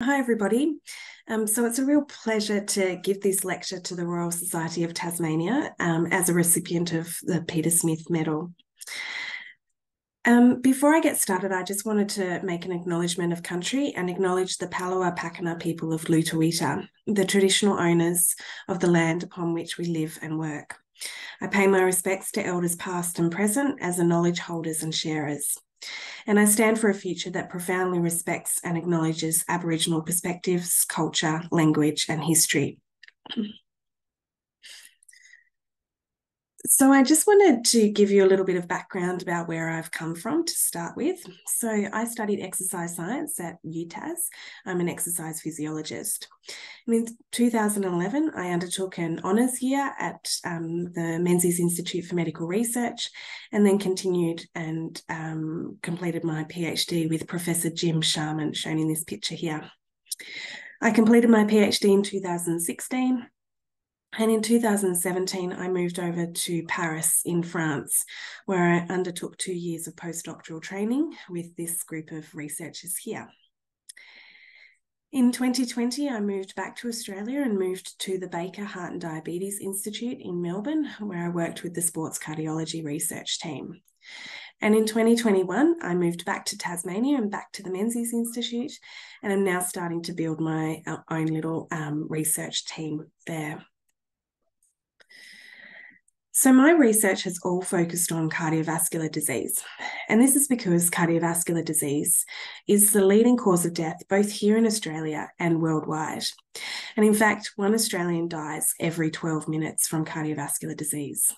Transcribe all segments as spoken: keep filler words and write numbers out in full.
Hi everybody, um, so it's a real pleasure to give this lecture to the Royal Society of Tasmania um, as a recipient of the Peter Smith Medal. Um, before I get started, I just wanted to make an acknowledgement of country and acknowledge the Palawa Pakana people of Lutawita, the traditional owners of the land upon which we live and work. I pay my respects to elders past and present as the knowledge holders and sharers. And I stand for a future that profoundly respects and acknowledges Aboriginal perspectives, culture, language, and history. So I just wanted to give you a little bit of background about where I've come from to start with. So I studied exercise science at U T A S. I'm an exercise physiologist. And in two thousand eleven, I undertook an honours year at um, the Menzies Institute for Medical Research, and then continued and um, completed my PhD with Professor Jim Sharman, shown in this picture here. I completed my PhD in two thousand sixteen. And in two thousand seventeen, I moved over to Paris in France, where I undertook two years of postdoctoral training with this group of researchers here. In twenty twenty, I moved back to Australia and moved to the Baker Heart and Diabetes Institute in Melbourne, where I worked with the sports cardiology research team. And in twenty twenty-one, I moved back to Tasmania and back to the Menzies Institute, and I'm now starting to build my own little um, research team there. So my research has all focused on cardiovascular disease, and this is because cardiovascular disease is the leading cause of death both here in Australia and worldwide. And in fact, one Australian dies every twelve minutes from cardiovascular disease.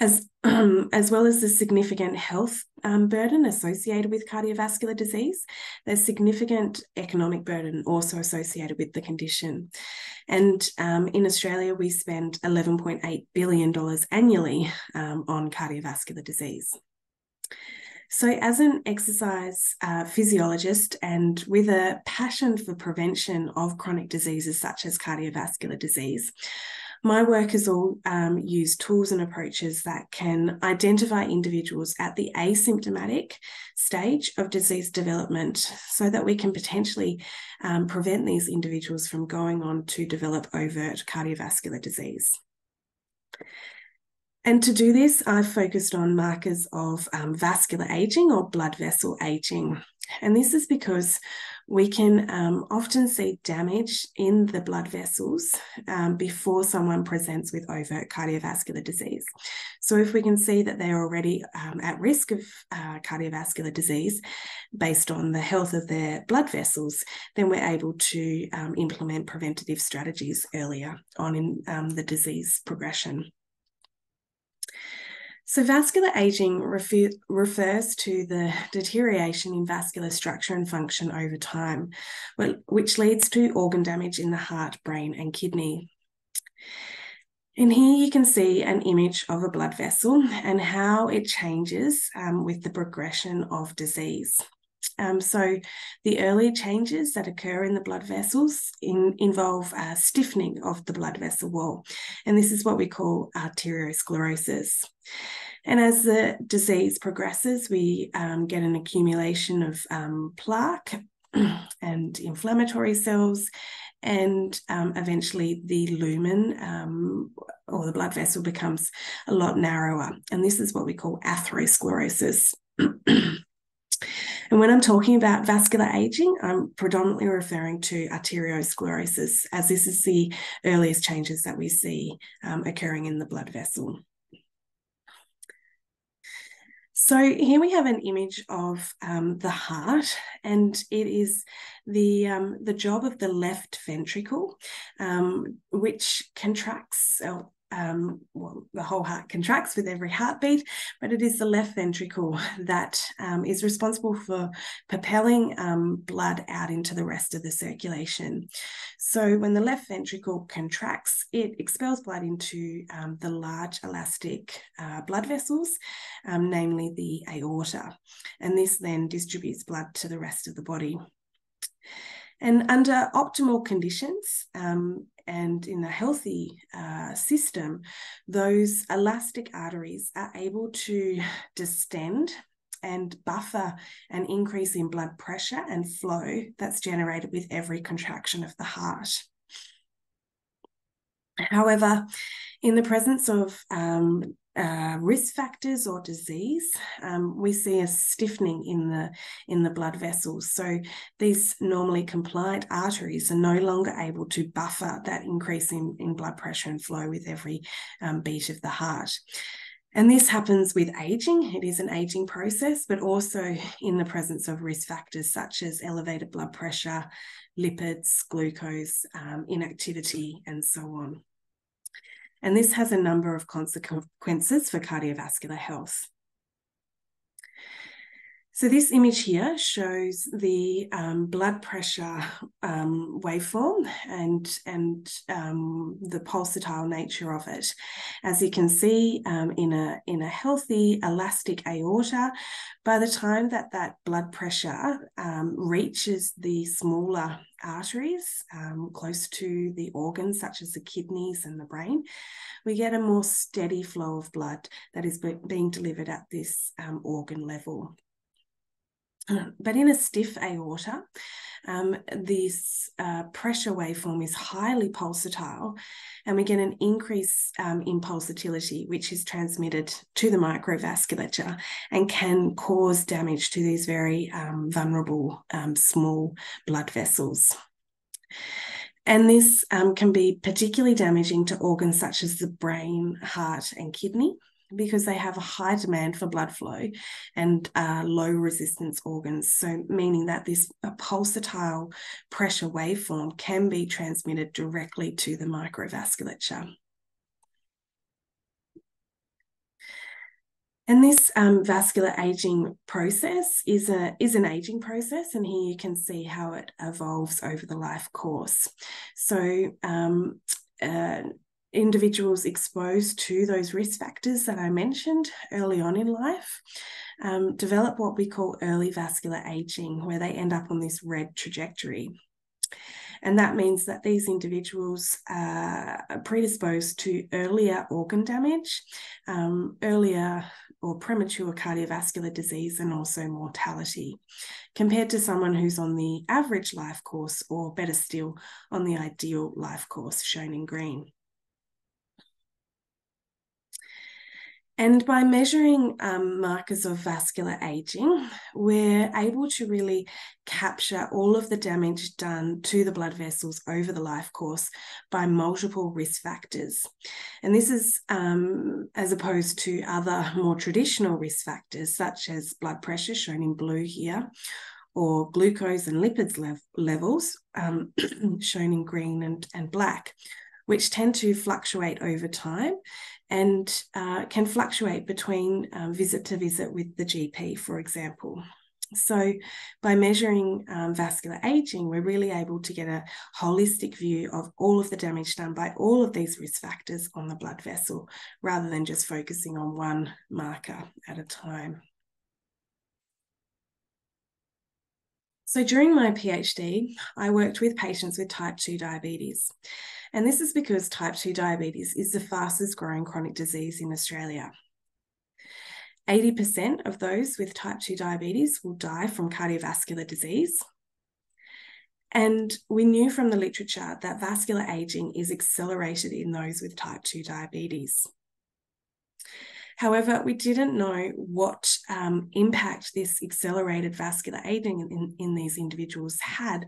As, um, as well as the significant health um, burden associated with cardiovascular disease, there's significant economic burden also associated with the condition. And um, in Australia, we spend eleven point eight billion dollars annually um, on cardiovascular disease. So as an exercise uh, physiologist and with a passion for prevention of chronic diseases such as cardiovascular disease, my work has all um, used tools and approaches that can identify individuals at the asymptomatic stage of disease development so that we can potentially um, prevent these individuals from going on to develop overt cardiovascular disease. And to do this, I've focused on markers of um, vascular aging or blood vessel aging. And this is because we can um, often see damage in the blood vessels um, before someone presents with overt cardiovascular disease. So if we can see that they're already um, at risk of uh, cardiovascular disease based on the health of their blood vessels, then we're able to um, implement preventative strategies earlier on in um, the disease progression. So vascular aging refer, refers to the deterioration in vascular structure and function over time, which leads to organ damage in the heart, brain, and kidney. And here you can see an image of a blood vessel and how it changes um, with the progression of disease. Um, so the early changes that occur in the blood vessels in, involve uh, stiffening of the blood vessel wall, and this is what we call arteriosclerosis. And as the disease progresses, we um, get an accumulation of um, plaque and inflammatory cells, and um, eventually the lumen um, or the blood vessel becomes a lot narrower, and this is what we call atherosclerosis. And when I'm talking about vascular aging, I'm predominantly referring to arteriosclerosis, as this is the earliest changes that we see um, occurring in the blood vessel. So here we have an image of um, the heart, and it is the, um, the job of the left ventricle, um, which contracts, uh, Um, well, the whole heart contracts with every heartbeat, but it is the left ventricle that um, is responsible for propelling um, blood out into the rest of the circulation. So when the left ventricle contracts, it expels blood into um, the large elastic uh, blood vessels, um, namely the aorta, and this then distributes blood to the rest of the body. And under optimal conditions, um, and in a healthy uh, system, those elastic arteries are able to distend and buffer an increase in blood pressure and flow that's generated with every contraction of the heart. However, in the presence of um, uh, risk factors or disease, um, we see a stiffening in the, in the blood vessels. So these normally compliant arteries are no longer able to buffer that increase in, in blood pressure and flow with every um, beat of the heart. And this happens with aging. It is an aging process, but also in the presence of risk factors such as elevated blood pressure, lipids, glucose, um, inactivity, and so on. And this has a number of consequences for cardiovascular health. So this image here shows the um, blood pressure um, waveform and, and um, the pulsatile nature of it. As you can see, um, in a, in a healthy elastic aorta, by the time that that blood pressure um, reaches the smaller arteries um, close to the organs such as the kidneys and the brain, we get a more steady flow of blood that is be being delivered at this um, organ level. But in a stiff aorta, um, this uh, pressure waveform is highly pulsatile, and we get an increase um, in pulsatility, which is transmitted to the microvasculature and can cause damage to these very um, vulnerable um, small blood vessels. And this um, can be particularly damaging to organs such as the brain, heart, and kidney, because they have a high demand for blood flow and uh, low resistance organs. So meaning that this pulsatile pressure waveform can be transmitted directly to the microvasculature. And this um, vascular aging process is, a, is an aging process, and here you can see how it evolves over the life course. So um, uh, individuals exposed to those risk factors that I mentioned early on in life um, develop what we call early vascular aging, where they end up on this red trajectory. And that means that these individuals uh, are predisposed to earlier organ damage, um, earlier or premature cardiovascular disease, and also mortality, compared to someone who's on the average life course, or better still, on the ideal life course, shown in green. And by measuring um, markers of vascular aging, we're able to really capture all of the damage done to the blood vessels over the life course by multiple risk factors. And this is um, as opposed to other more traditional risk factors, such as blood pressure, shown in blue here, or glucose and lipids lev levels, um, shown in green and, and black, which tend to fluctuate over time and uh, can fluctuate between uh, visit to visit with the G P, for example. So by measuring um, vascular aging, we're really able to get a holistic view of all of the damage done by all of these risk factors on the blood vessel, rather than just focusing on one marker at a time. So during my PhD, I worked with patients with type two diabetes. And this is because type two diabetes is the fastest growing chronic disease in Australia. eighty percent of those with type two diabetes will die from cardiovascular disease. And we knew from the literature that vascular aging is accelerated in those with type two diabetes. However, we didn't know what um, impact this accelerated vascular aging in, in these individuals had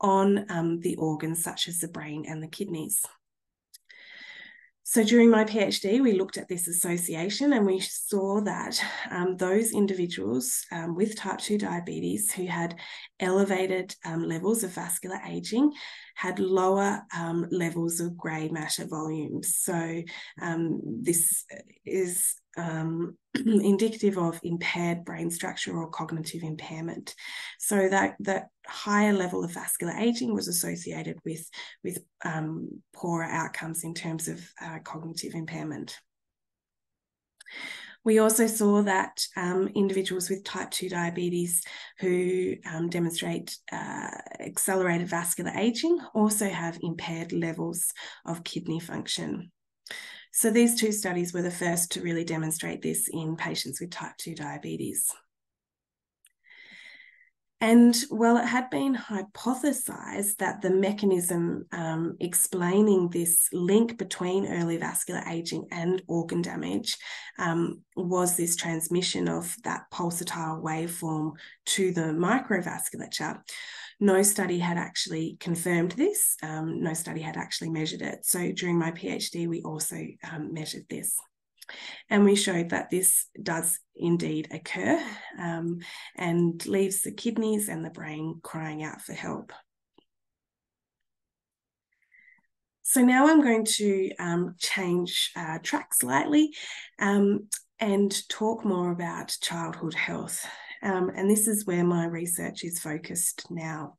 on um, the organs such as the brain and the kidneys. So during my PhD, we looked at this association, and we saw that um, those individuals um, with type two diabetes who had elevated um, levels of vascular aging had lower um, levels of grey matter volumes. So um, this is um, indicative of impaired brain structure or cognitive impairment. So that, that higher level of vascular aging was associated with, with um, poorer outcomes in terms of uh, cognitive impairment. We also saw that um, individuals with type two diabetes who um, demonstrate uh, accelerated vascular aging also have impaired levels of kidney function. So these two studies were the first to really demonstrate this in patients with type two diabetes. And well, it had been hypothesized that the mechanism um, explaining this link between early vascular aging and organ damage um, was this transmission of that pulsatile waveform to the microvasculature. No study had actually confirmed this. Um, no study had actually measured it. So during my PhD, we also um, measured this. And we showed that this does indeed occur um, and leaves the kidneys and the brain crying out for help. So now I'm going to um, change uh, track slightly um, and talk more about childhood health. Um, and this is where my research is focused now.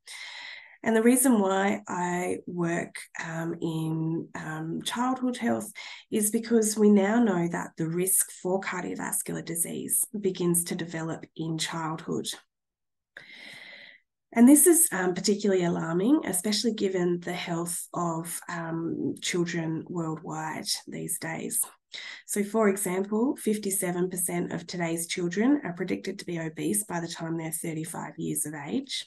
And the reason why I work um, in um, childhood health is because we now know that the risk for cardiovascular disease begins to develop in childhood. And this is um, particularly alarming, especially given the health of um, children worldwide these days. So, for example, fifty-seven percent of today's children are predicted to be obese by the time they're thirty-five years of age.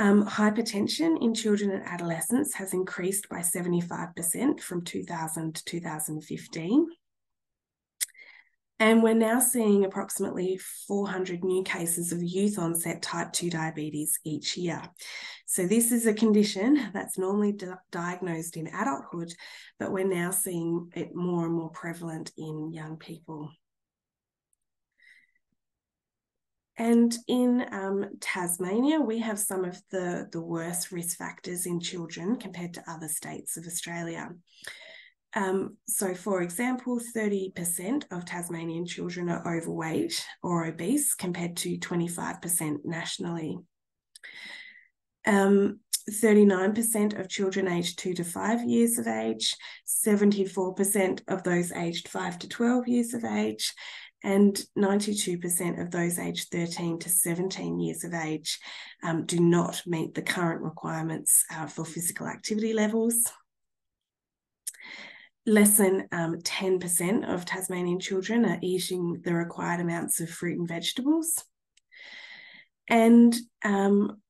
Um, hypertension in children and adolescents has increased by seventy-five percent from two thousand to two thousand fifteen. And we're now seeing approximately four hundred new cases of youth-onset type two diabetes each year. So this is a condition that's normally di- diagnosed in adulthood, but we're now seeing it more and more prevalent in young people. And in um, Tasmania, we have some of the, the worst risk factors in children compared to other states of Australia. Um, so, for example, thirty percent of Tasmanian children are overweight or obese compared to twenty-five percent nationally. Um, thirty-nine percent of children aged two to five years of age, seventy-four percent of those aged five to twelve years of age, and ninety-two percent of those aged thirteen to seventeen years of age um, do not meet the current requirements uh, for physical activity levels. Less than um, ten percent of Tasmanian children are eating the required amounts of fruit and vegetables. And um,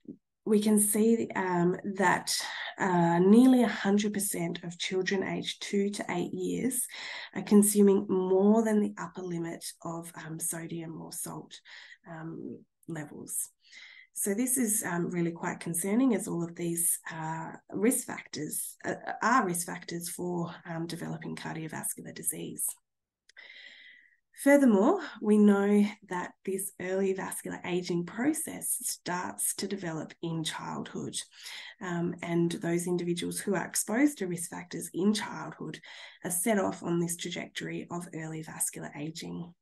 we can see um, that uh, nearly one hundred percent of children aged two to eight years are consuming more than the upper limit of um, sodium or salt um, levels. So this is um, really quite concerning, as all of these uh, risk factors uh, are risk factors for um, developing cardiovascular disease. Furthermore, we know that this early vascular aging process starts to develop in childhood, um, and those individuals who are exposed to risk factors in childhood are set off on this trajectory of early vascular aging.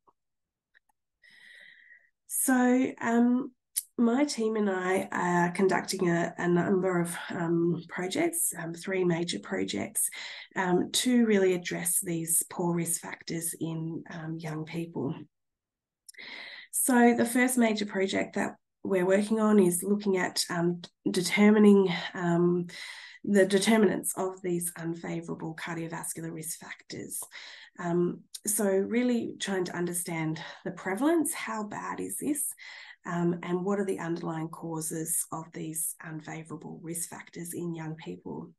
So um, my team and I are conducting a, a number of um, projects, um, three major projects, um, to really address these poor risk factors in um, young people. So the first major project that we're working on is looking at um, determining um, the determinants of these unfavourable cardiovascular risk factors. Um, so really trying to understand the prevalence, how bad is this? Um, and what are the underlying causes of these unfavourable risk factors in young people?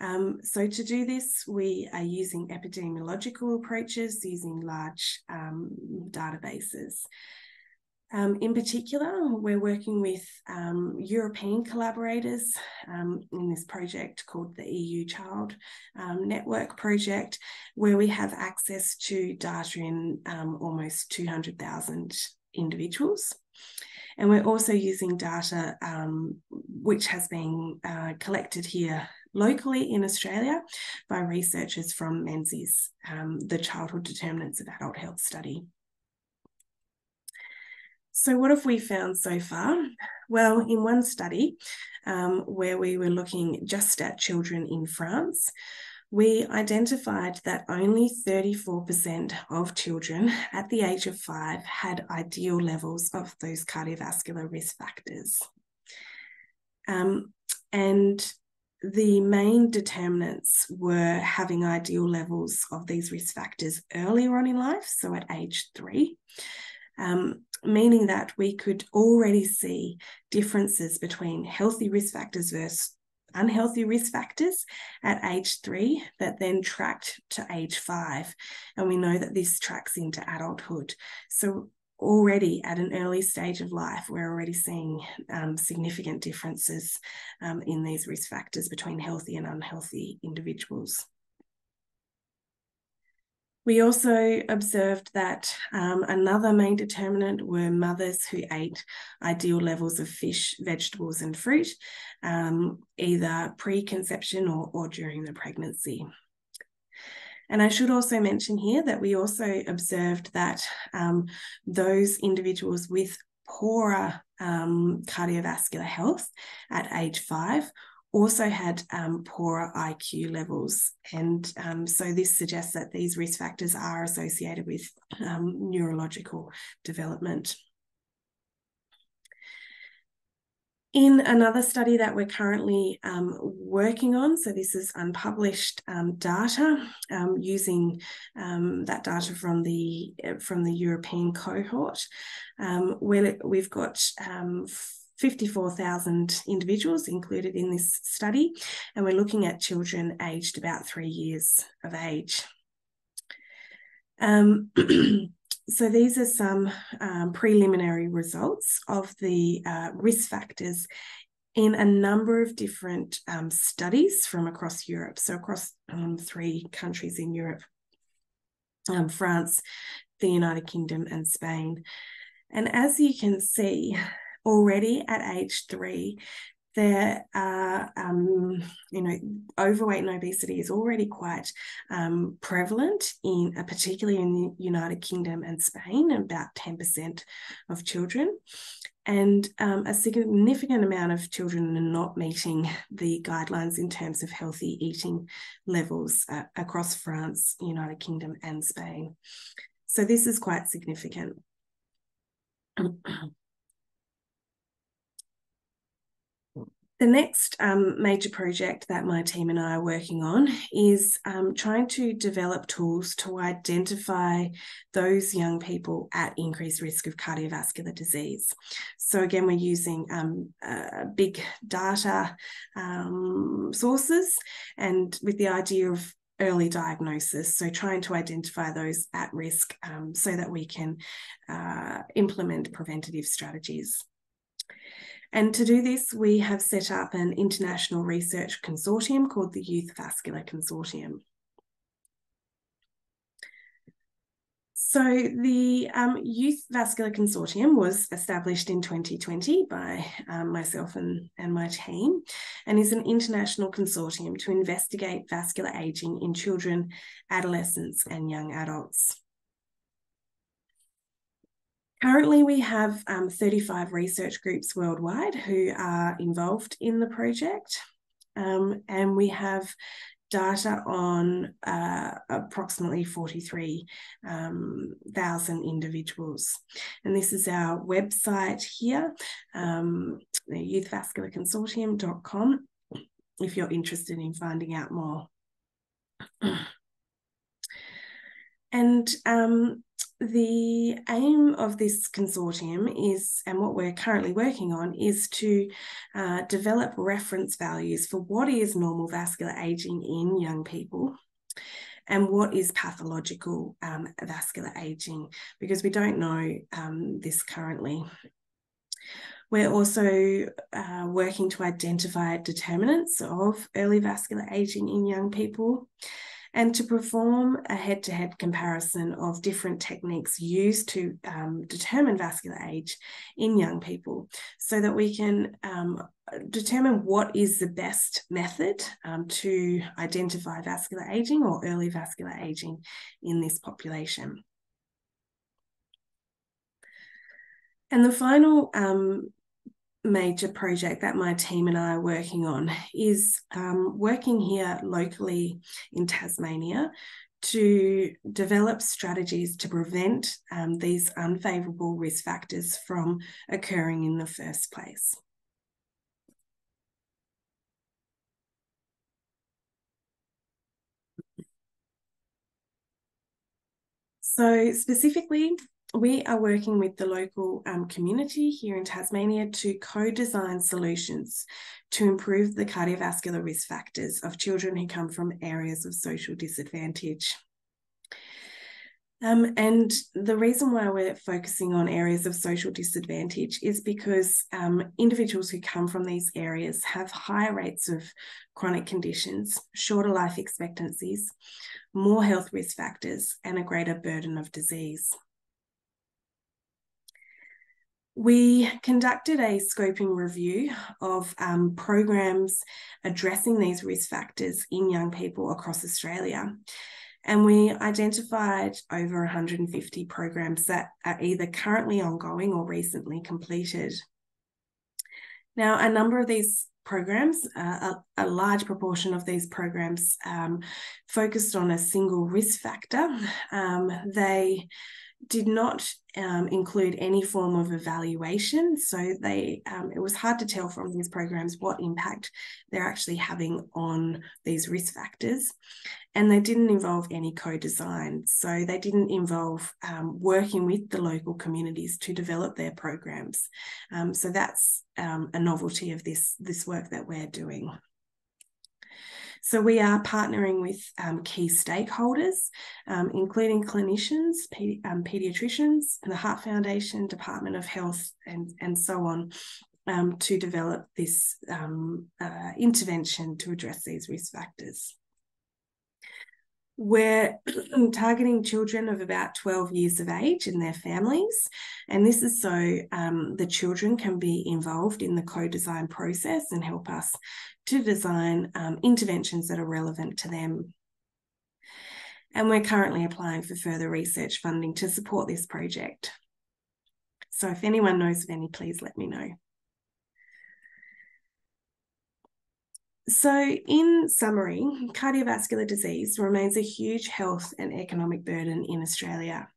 Um, so to do this, we are using epidemiological approaches, using large um, databases. Um, in particular, we're working with um, European collaborators um, in this project called the E U Child um, Network Project, where we have access to data in um, almost two hundred thousand individuals. And we're also using data um, which has been uh, collected here locally in Australia by researchers from Menzies, um, the Childhood Determinants of Adult Health Study. So what have we found so far? Well, in one study um, where we were looking just at children in France, we identified that only thirty-four percent of children at the age of five had ideal levels of those cardiovascular risk factors. Um, and the main determinants were having ideal levels of these risk factors earlier on in life, so at age three, um, meaning that we could already see differences between healthy risk factors versus unhealthy risk factors at age three that then tracked to age five. And we know that this tracks into adulthood. So already at an early stage of life, we're already seeing um, significant differences um, in these risk factors between healthy and unhealthy individuals. We also observed that um, another main determinant were mothers who ate ideal levels of fish, vegetables, and fruit, um, either pre-conception or, or during the pregnancy. And I should also mention here that we also observed that um, those individuals with poorer um, cardiovascular health at age five also had um, poorer I Q levels. And um, so this suggests that these risk factors are associated with um, neurological development. In another study that we're currently um, working on, so this is unpublished um, data, um, using um, that data from the, from the European cohort, um, where we've got um, fifty-four thousand individuals included in this study, and we're looking at children aged about three years of age. Um, So these are some um, preliminary results of the uh, risk factors in a number of different um, studies from across Europe. So across um, three countries in Europe, um, France, the United Kingdom, and Spain. And as you can see, already at age three, there are, um, you know, overweight and obesity is already quite um, prevalent, in uh, particularly in the United Kingdom and Spain, about ten percent of children. And um, a significant amount of children are not meeting the guidelines in terms of healthy eating levels uh, across France, United Kingdom, and Spain. So this is quite significant. The next um, major project that my team and I are working on is um, trying to develop tools to identify those young people at increased risk of cardiovascular disease. So again, we're using um, uh, big data um, sources, and with the idea of early diagnosis, so trying to identify those at risk um, so that we can uh, implement preventative strategies. And to do this, we have set up an international research consortium called the Youth Vascular Consortium. So the um, Youth Vascular Consortium was established in twenty twenty by um, myself and, and my team, and is an international consortium to investigate vascular ageing in children, adolescents, and young adults. Currently, we have um, thirty-five research groups worldwide who are involved in the project, um, and we have data on uh, approximately forty-three thousand individuals. And this is our website here, um, youth vascular consortium dot com, if you're interested in finding out more. And um, the aim of this consortium is, and what we're currently working on, is to uh, develop reference values for what is normal vascular ageing in young people and what is pathological um, vascular ageing, because we don't know um, this currently. We're also uh, working to identify determinants of early vascular ageing in young people, and to perform a head-to-head comparison of different techniques used to um, determine vascular age in young people, so that we can um, determine what is the best method um, to identify vascular ageing or early vascular ageing in this population. And the final um, major project that my team and I are working on is um, working here locally in Tasmania to develop strategies to prevent um, these unfavourable risk factors from occurring in the first place. So specifically, we are working with the local um, community here in Tasmania to co-design solutions to improve the cardiovascular risk factors of children who come from areas of social disadvantage. Um, and the reason why we're focusing on areas of social disadvantage is because um, individuals who come from these areas have higher rates of chronic conditions, shorter life expectancies, more health risk factors, and a greater burden of disease. We conducted a scoping review of um, programs addressing these risk factors in young people across Australia. And we identified over one hundred fifty programs that are either currently ongoing or recently completed. Now, a number of these programs, uh, a, a large proportion of these programs um, focused on a single risk factor. Um, they did not um, include any form of evaluation. So they um, it was hard to tell from these programs what impact they're actually having on these risk factors. And they didn't involve any co-design. So they didn't involve um, working with the local communities to develop their programs. Um, so that's um, a novelty of this, this work that we're doing. So we are partnering with um, key stakeholders, um, including clinicians, pe um, paediatricians, and the Heart Foundation, Department of Health, and, and so on, um, to develop this um, uh, intervention to address these risk factors. We're targeting children of about twelve years of age and their families, and this is so um, the children can be involved in the co-design process and help us to design um, interventions that are relevant to them. And we're currently applying for further research funding to support this project. So if anyone knows of any, please let me know. So in summary, cardiovascular disease remains a huge health and economic burden in Australia.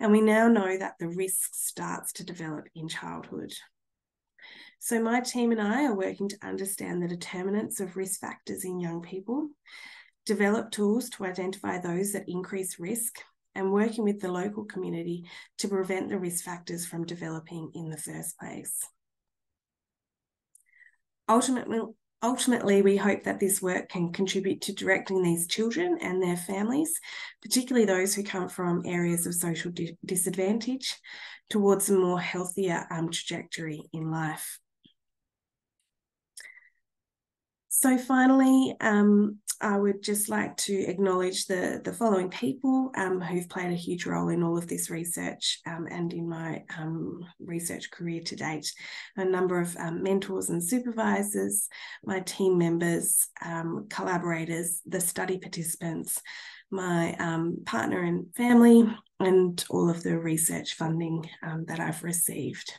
And we now know that the risk starts to develop in childhood. So my team and I are working to understand the determinants of risk factors in young people, develop tools to identify those that increase risk, and working with the local community to prevent the risk factors from developing in the first place. Ultimately, Ultimately, we hope that this work can contribute to directing these children and their families, particularly those who come from areas of social di disadvantage, towards a more healthier um, trajectory in life. So finally, um, I would just like to acknowledge the, the following people um, who've played a huge role in all of this research um, and in my um, research career to date. A number of um, mentors and supervisors, my team members, um, collaborators, the study participants, my um, partner and family, and all of the research funding um, that I've received.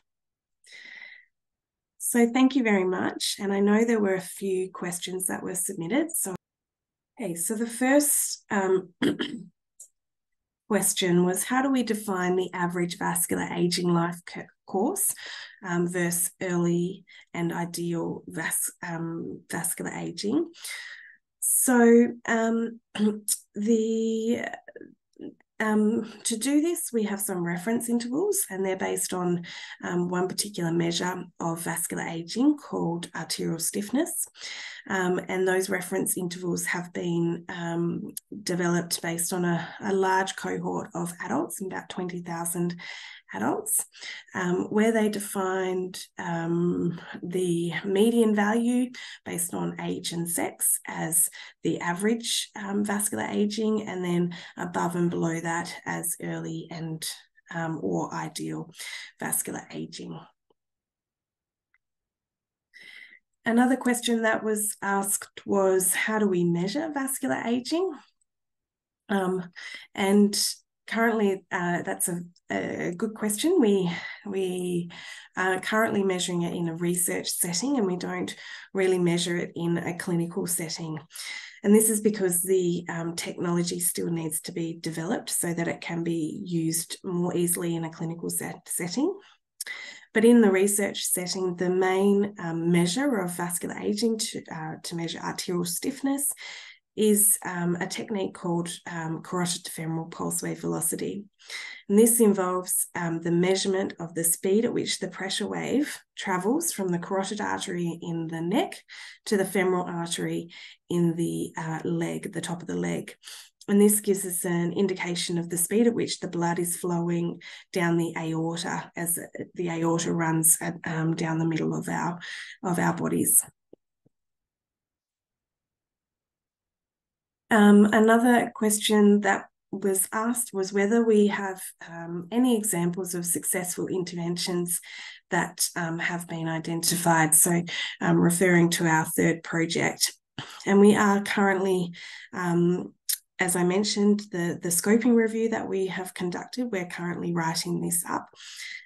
So thank you very much. And I know there were a few questions that were submitted. So, okay, so the first um, question was, how do we define the average vascular aging life course um, versus early and ideal vas um, vascular aging? So um, the... Um, to do this, we have some reference intervals, and they're based on um, one particular measure of vascular aging called arterial stiffness. Um, and those reference intervals have been um, developed based on a, a large cohort of adults, about twenty thousand adults, um, where they defined um, the median value based on age and sex as the average um, vascular aging, and then above and below that as early and um, or ideal vascular aging. Another question that was asked was, how do we measure vascular aging? Um, and currently, uh, that's a, a good question. We, we are currently measuring it in a research setting, and we don't really measure it in a clinical setting. And this is because the um, technology still needs to be developed so that it can be used more easily in a clinical set setting. But in the research setting, the main um, measure of vascular aging to, uh, to measure arterial stiffness is um, a technique called um, carotid femoral pulse wave velocity. And this involves um, the measurement of the speed at which the pressure wave travels from the carotid artery in the neck to the femoral artery in the uh, leg, the top of the leg. And this gives us an indication of the speed at which the blood is flowing down the aorta as the aorta runs at, um, down the middle of our, of our bodies. Um, another question that was asked was whether we have um, any examples of successful interventions that um, have been identified. So um, referring to our third project. And we are currently, um, as I mentioned, the, the scoping review that we have conducted, we're currently writing this up.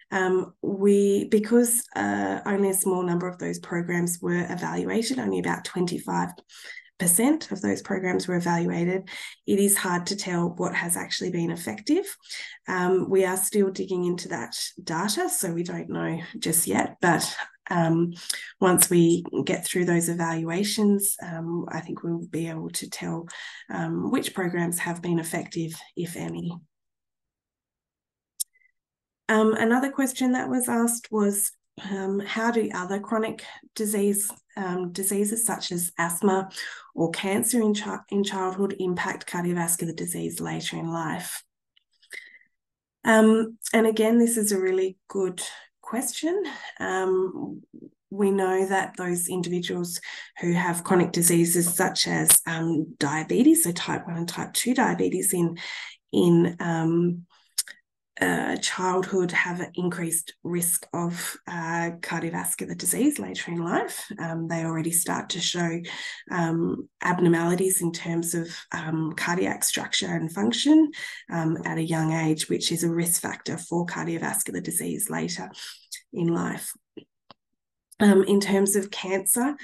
Um, we, because uh, only a small number of those programs were evaluated, only about twenty-five percent of those programs were evaluated, it is hard to tell what has actually been effective. Um, we are still digging into that data, so we don't know just yet, but um, once we get through those evaluations, um, I think we'll be able to tell um, which programs have been effective, if any. Um, another question that was asked was, Um, how do other chronic disease um, diseases such as asthma or cancer in, chi in childhood impact cardiovascular disease later in life? Um, and again, this is a really good question. Um, we know that those individuals who have chronic diseases such as um, diabetes, so type one and type two diabetes in, in um, Uh, childhood have an increased risk of uh, cardiovascular disease later in life. Um, they already start to show um, abnormalities in terms of um, cardiac structure and function um, at a young age, which is a risk factor for cardiovascular disease later in life. Um, in terms of cancer,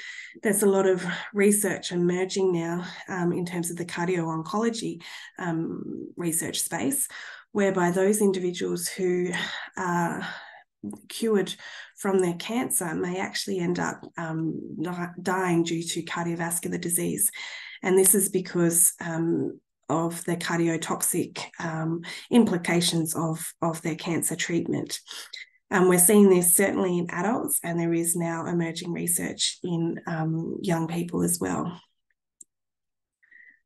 there's a lot of research emerging now um, in terms of the cardio-oncology um, research space, whereby those individuals who are cured from their cancer may actually end up um, dying due to cardiovascular disease. And this is because um, of the cardiotoxic um, implications of, of their cancer treatment. Um, we're seeing this certainly in adults, and there is now emerging research in um, young people as well.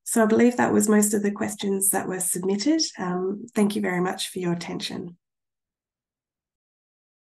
So I believe that was most of the questions that were submitted. Um, thank you very much for your attention.